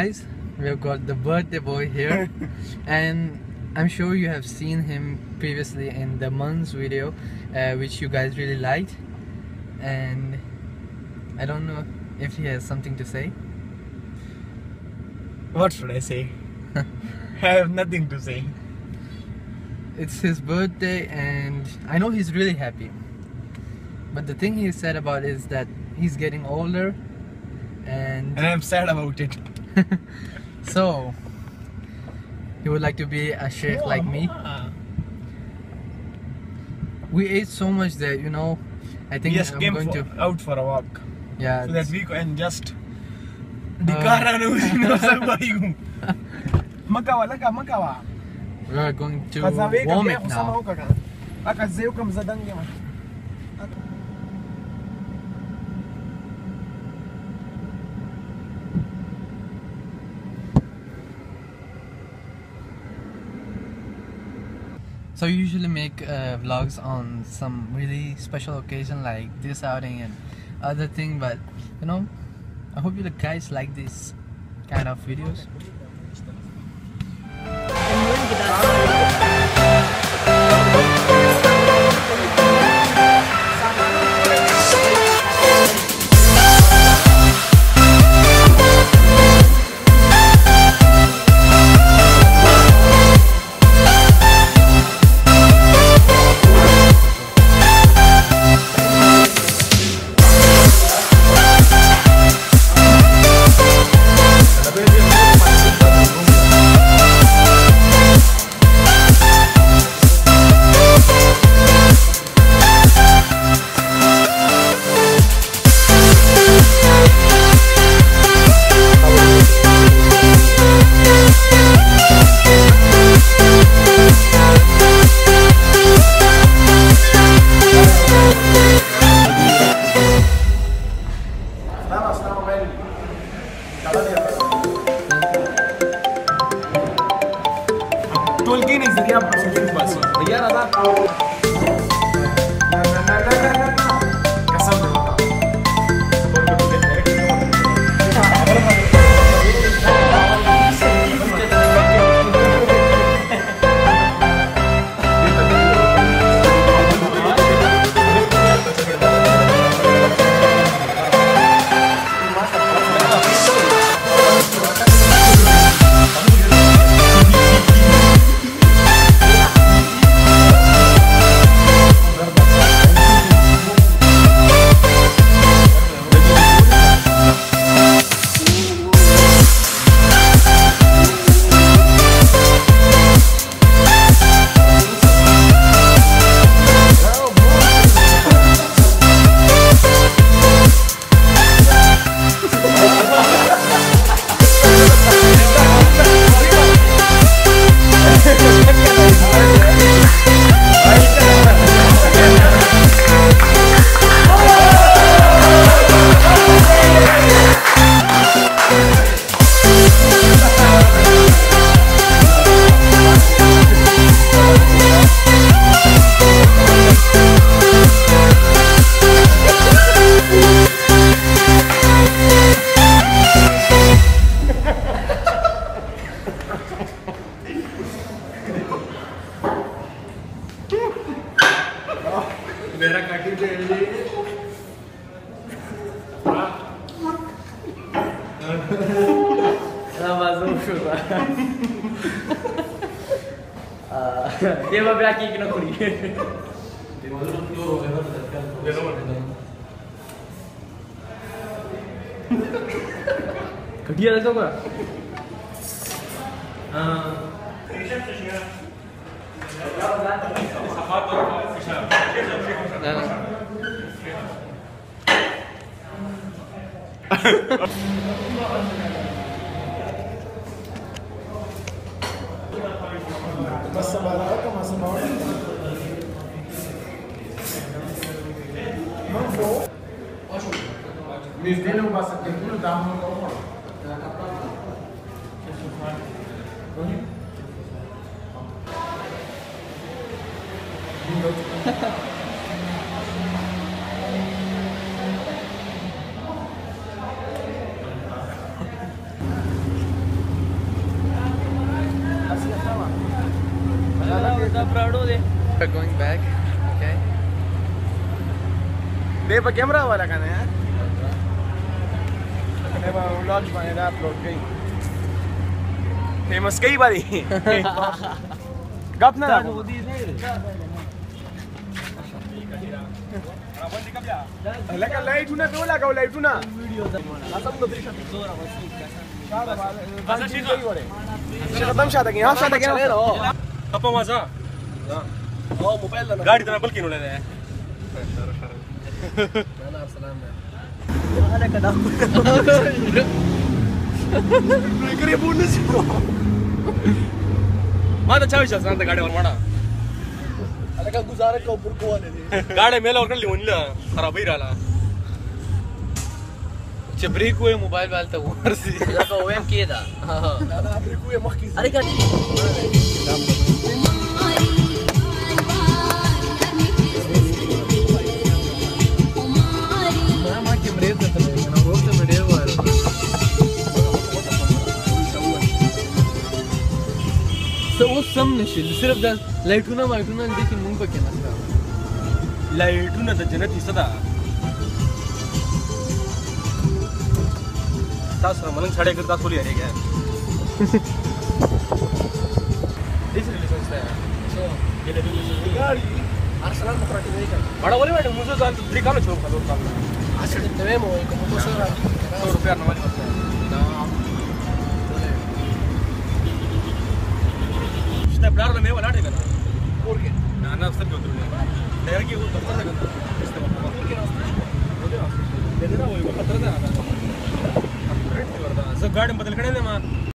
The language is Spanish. guys, we've got the birthday boy here and I'm sure you have seen him previously in the Mons video, which you guys really liked, and I don't know if he has something to say. What should I say? I have nothing to say. It's his birthday and I know he's really happy, but the thing he said about is that he's getting older and I'm sad about it. So he would like to be a sheikh like me. We ate so much there, you know. I think yes, I'm going to out for a walk. Yeah, so that we can just we are going to warm it now. So I usually make vlogs on some really special occasion like this outing and other thing, but you know, I hope you guys like these kind of videos. Tolkien is the real processing person. Devo abrir aqui que não corri. Mas sabaraca, mas sabaraca. Não vou. Me vendo um basta aqui, não dá uma coisa. Day pa camera wala ka na yan? Day pa vlog pa na-upload kay. Famous kay ba di? Gap na lang. Like a light una do lagaw light una. Asam no trisha zora wasi kasan. Asa shizo. Shadam shada ki ha shada ki na. Apa maza? Oh mobile na. Gaadi tana balki no le de. Mana salam na. Wala ka daw. Breaker bonus bro. Mana chavisha santa gaadi var mana. अलग गुजारा का ऊपर को वाले थे गाड़ी मेला और कर लियो नहीं खराब ही रहा चब्री को मोबाइल वाला तो ऊपर से लगा ओएम किया था हां दादा चब्री को मख की अरे का सम नशील सिर्फ द लाइटूना माइटूना देखिन मुंह पे केना लाइटूना द जनत सदा तास मलन छाड़े करता सोली अरे क्या दिस रिलेशन है सो ये लेवल में गाड़ी आर्सेनल मकराटी नहीं कर बड़ा बोले बेटे मुझे जान तो दिखा लो छोड़ दो काम आज तवे में एक मोटर 100 रुपया नवाली होता है प्यार में वाला नहीं करना और के नाना सब जोतरू डर के वो पत्थर से करता इससे मतलब के रास्ते दे देना वो पत्थर से आता है रेट करता है सब गाड़ी बदल खड़े ने मां